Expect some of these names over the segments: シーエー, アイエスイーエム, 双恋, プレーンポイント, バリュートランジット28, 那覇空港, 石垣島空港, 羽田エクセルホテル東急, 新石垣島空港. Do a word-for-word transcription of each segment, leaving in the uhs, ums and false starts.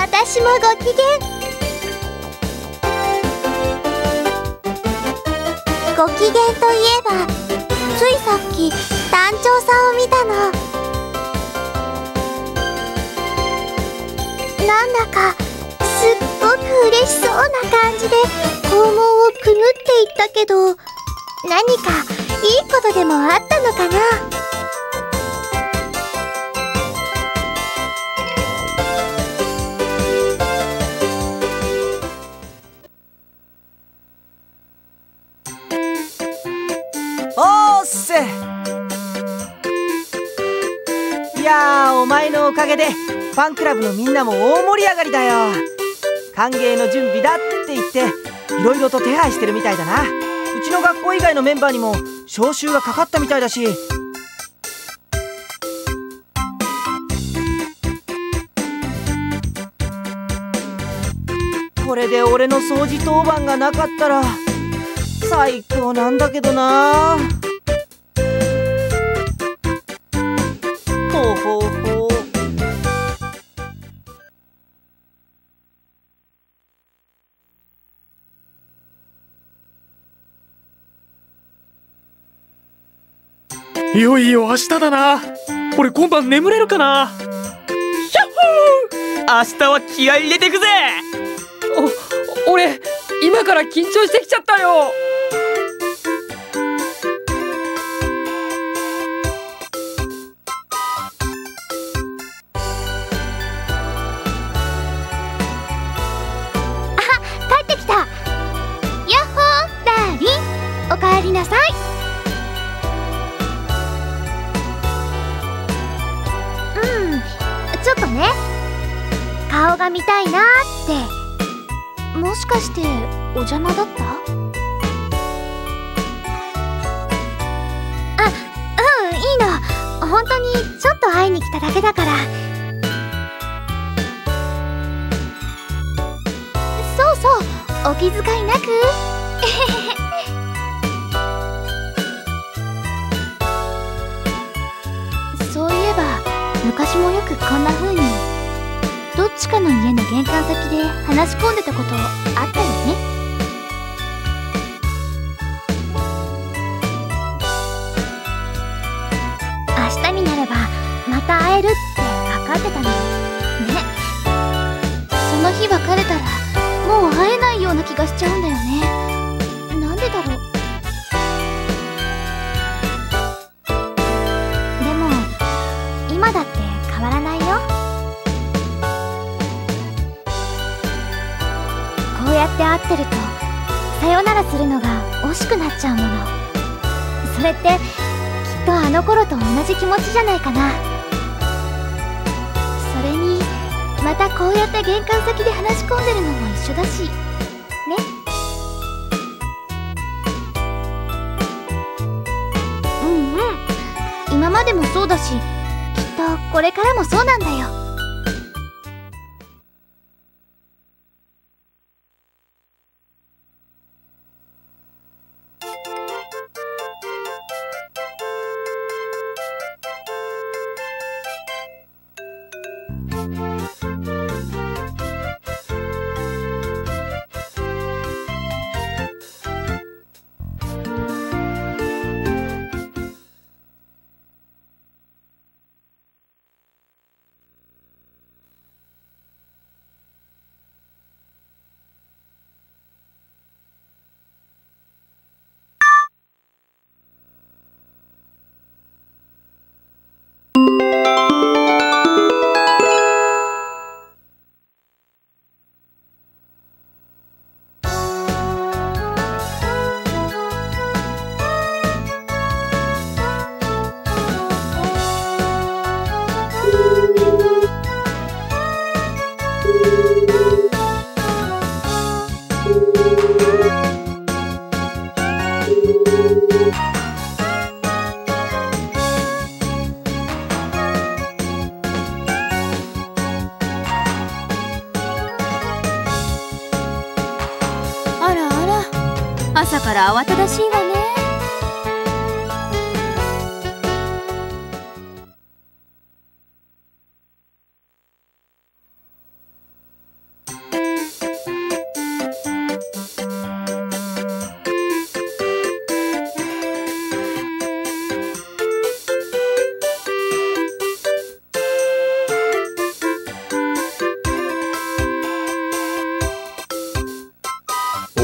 私もご機嫌。ご機嫌といえば、ついさっき団長さんを見たの。なんだかすっごく嬉しそうな感じで肛門をくぐっていったけど、何かいいことでもあったのかな。いやー、お前のおかげでファンクラブのみんなも大盛り上がりだよ。歓迎の準備だって言っていろいろと手配してるみたいだな。うちの学校以外のメンバーにも招集がかかったみたいだし、これで俺の掃除当番がなかったら最高なんだけどな。いよいよ明日だな。俺今晩眠れるかな。ひゃっほー、明日は気合い入れてくぜ。お、俺今から緊張してきちゃったよ。あ、帰ってきた。やっほー、ダーリン、おかえりなさい。ちょっとね、顔が見たいなーって。もしかしてお邪魔だった？あ、うん、いいの。本当にちょっと会いに来ただけだから。そうそう、お気遣いなく。えへへ。私もよくこんな風にどっちかの家の玄関先で話し込んでたことあったよね。明日になればまた会えるって分かってたのね。その日別れたらもう会えないような気がしちゃうんだよね。会ってるとさよならするのが惜しくなっちゃうもの。それってきっとあの頃と同じ気持ちじゃないかな。それにまたこうやって玄関先で話し込んでるのも一緒だしね。うんうん、今までもそうだし、きっとこれからもそうなんだよ。ら慌ただしいわね。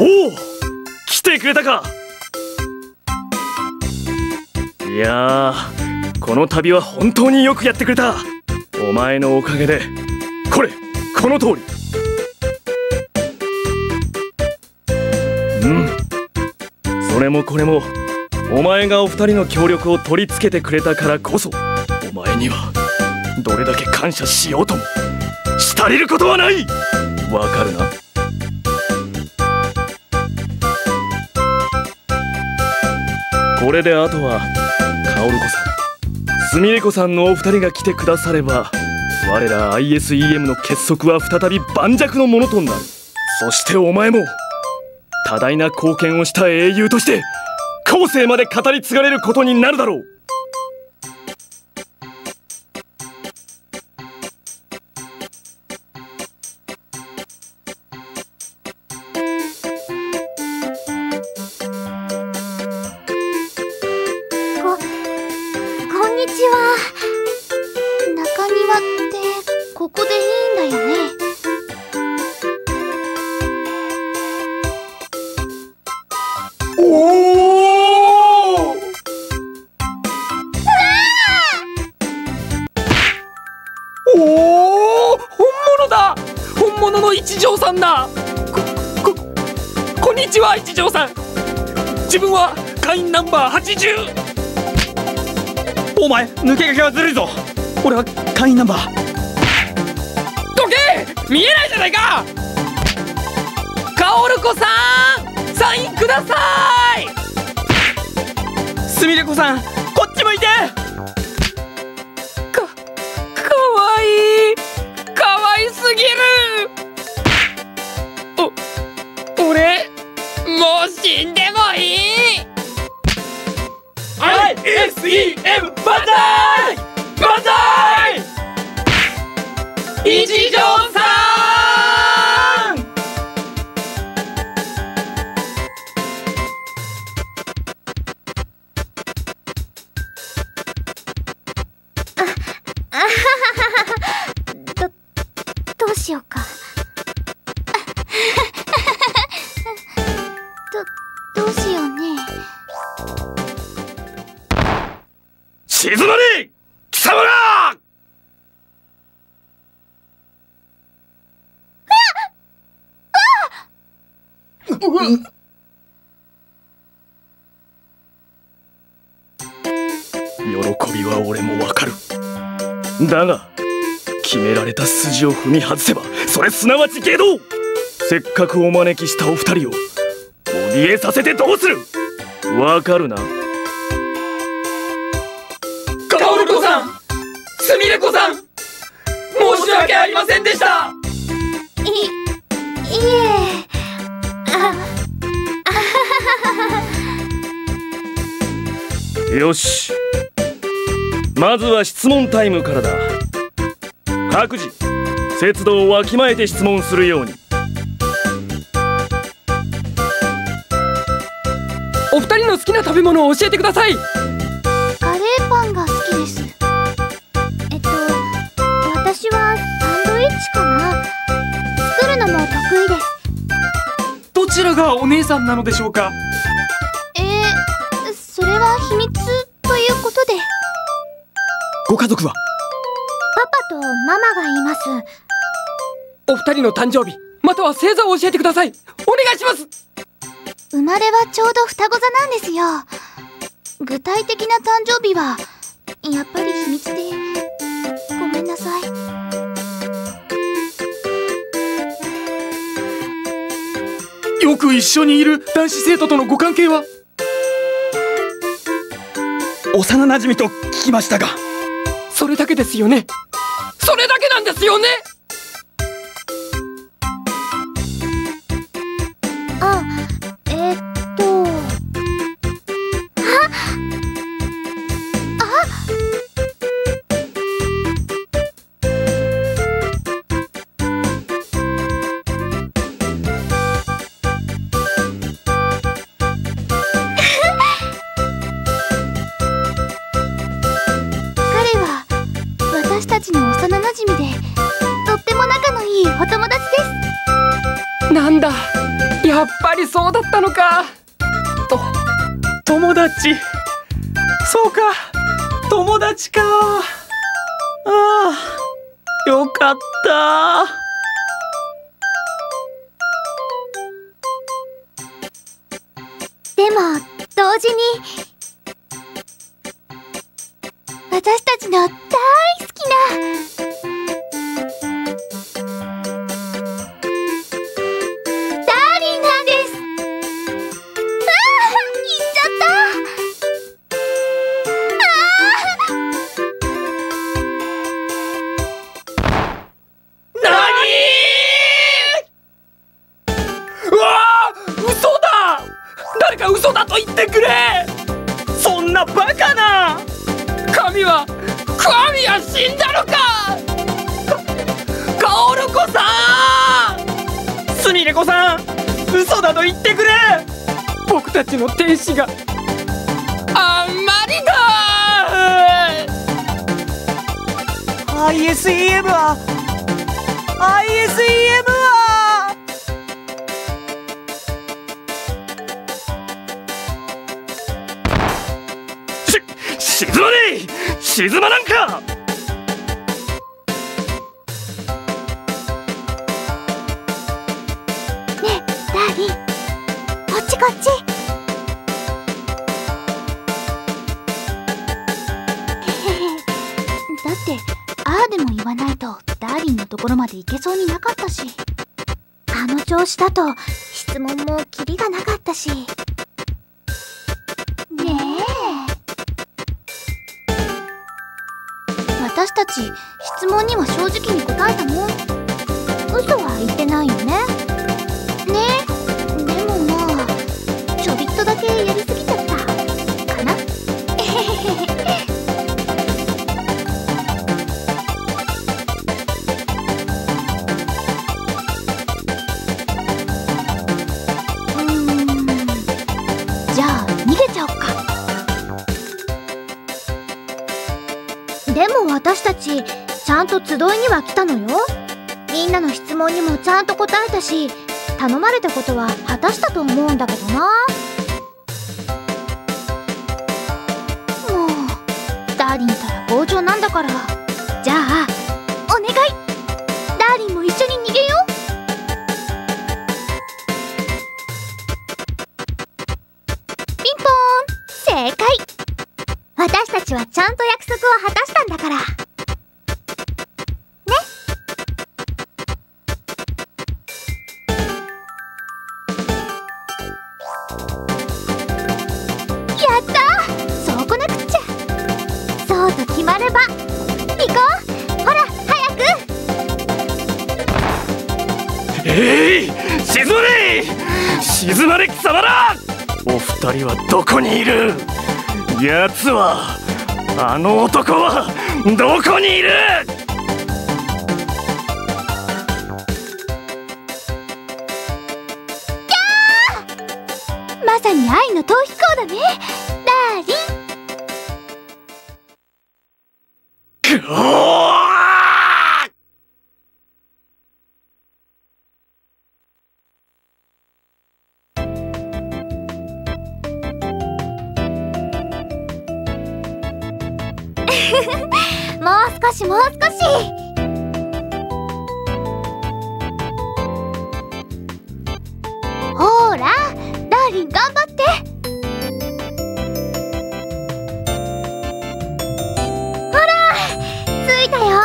おお、来てくれたか。いやー、この旅は本当によくやってくれた。お前のおかげで。これ、この通り。うん、それもこれもお前がお二人の協力を取り付けてくれたからこそ、お前にはどれだけ感謝しようともしたりることはない。わかるな。これであとはカオル子さん、スミレ子さんのお二人が来てくだされば、我ら アイエスイーエム の結束は再び盤石のものとなる。そしてお前も多大な貢献をした英雄として後世まで語り継がれることになるだろう。一条さんだ。こ、こ、こんにちは、一条さん。自分は会員ナンバーはちじゅう。お前、抜け駆けはずるいぞ。俺は会員ナンバー。どけ、見えないじゃないか。カオル子さん、サインください。すみれ子さん、こっち向いて。か、かわいい。かわいすぎる。もう死んでもいい。 アイエスイーエム バンザイバンザイ。一条さん、あ、あはははど、どうしようか。静まれ、貴様ら！喜びは俺もわかる。だが決められた筋を踏み外せば、それすなわち下道。せっかくお招きしたお二人を怯えさせてどうする。わかるな。すみれ子さん、申し訳ありませんでした。い、いえ、あ、あははは。よし、まずは質問タイムからだ。各自節度をわきまえて質問するように。お二人の好きな食べ物を教えてください。カレーパンが好きです。私はサンドイッチかな。作るのも得意です。どちらがお姉さんなのでしょうか。えー、それは秘密ということで。ご家族は？パパとママがいます。お二人の誕生日または星座を教えてください。お願いします。生まれはちょうど双子座なんですよ。具体的な誕生日はやっぱり秘密で、ごめんなさい。よく一緒にいる男子生徒とのご関係は？幼なじみと聞きましたが。それだけですよね。それだけなんですよね。あ、えー、っとなんだ、やっぱりそうだったのか。と友達、そうか、友達か。ああ、よかった。でも同時に私たちの大好きな天使があんまりだ。 アイエスイーエム は アイエスイーエム はし沈まねえ、沈まなんか。ねえダーリン、こっちこっち。ところまで行けそうになかったし、あの調子だと質問もキリがなかったしねえ。私たち質問には正直に答えたもん。嘘は言ってないよね。ねえ、でもまあちょびっとだけやりすぎちゃったかな。えへへへ。私たちちゃんと集いには来たのよ。みんなの質問にもちゃんと答えたし、頼まれたことは果たしたと思うんだけどな。もうダーリンたら強情なんだから。じゃあお願い、ダーリンも一緒に逃げよう。ピンポーン、正解。私たちはちゃんと約束を果たしたんだから。お二人はどこにいる？やつは、あの男はどこにいる？キャー！まさに愛の逃避行だね、ダーリン。くおー！もう少し、もう少し。ほーら、ダーリン頑張って。ほら、着いたよ。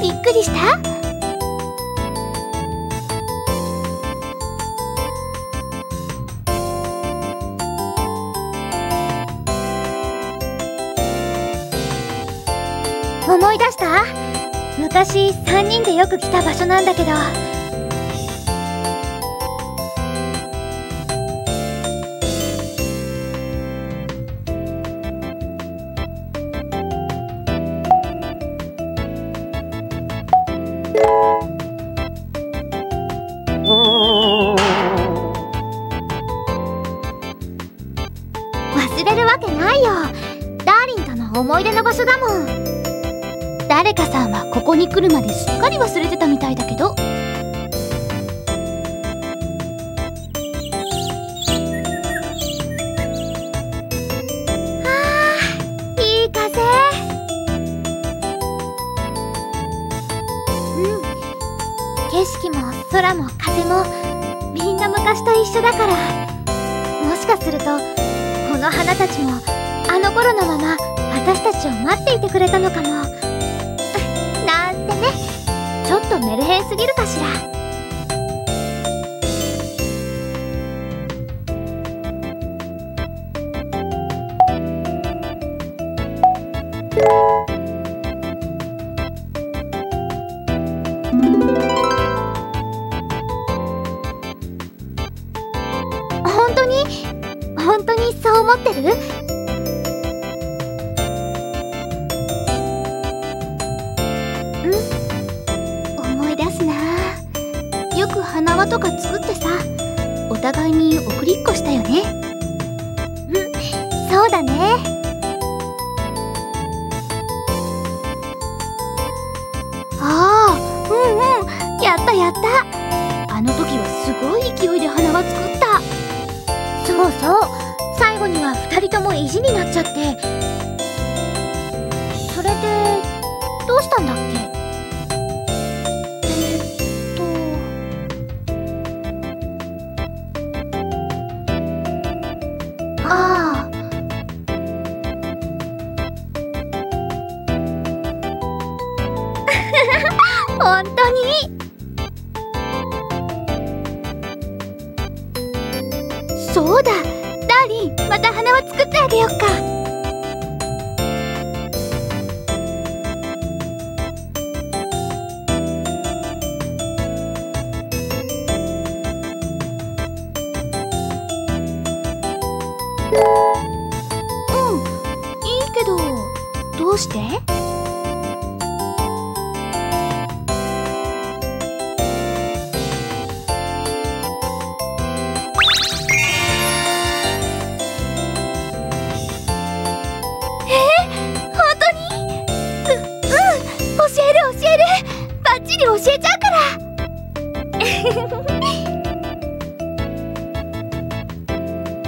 びっくりした？思い出した？昔さんにんでよく来た場所なんだけど、忘れるわけないよ。だ思い出の場所だもん。誰かさんはここに来るまですっかり忘れてたみたいだけど。景色も空も風もみんな昔と一緒だから、もしかするとこの花たちもあの頃のまま私たちを待っていてくれたのかもなんてね。ちょっとメルヘンすぎるかしら。本当にそう思ってる？うん、思い出すな。よく花輪とか作ってさ、お互いに送りっこしたよね。うん、そうだね。ああ、うんうん、やったやった。あの時はすごい勢いで花輪作った。そうそう、最後にはふたりとも意地になっちゃって。それでどうしたんだっけ。えっとああ本当にそうだ。ダーリン、また花輪作ってあげよっか。うん、いいけど、どうして？教えちゃうから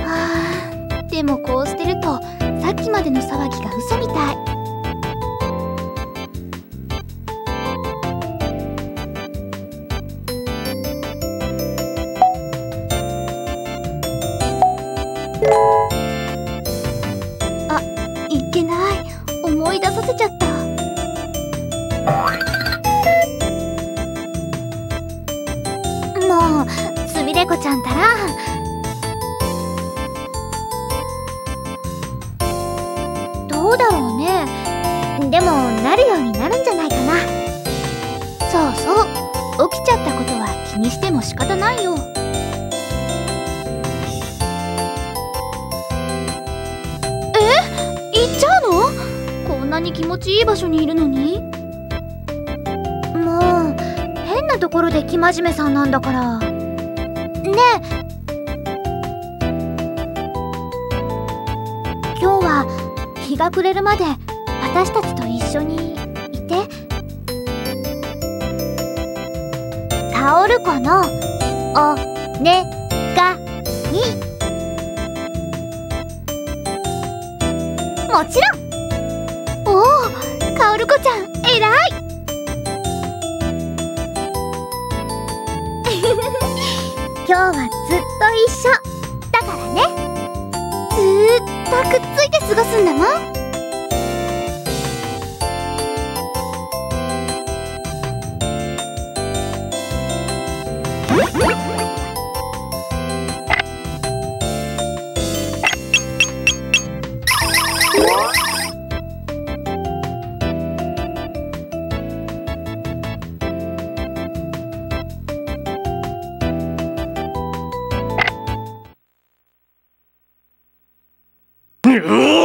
あー、でもこうしてるとさっきまでの騒ぎが嘘みたい。あ、いけない、思い出させちゃった。すみれ子ちゃんたら。どうだろうね。でもなるようになるんじゃないかな。そうそう、起きちゃったことは気にしても仕方ないよ。え？行っちゃうの？こんなに気持ちいい場所にいるのに？もう変なところで生真面目さんなんだから。ねえ、今日は日が暮れるまで私たちと一緒にいて。タオル子のおねがい。もちろん。おお、カオル子ちゃん偉い。今日はずっと一緒だからね。ずーっとくっついて過ごすんだもん。Oh!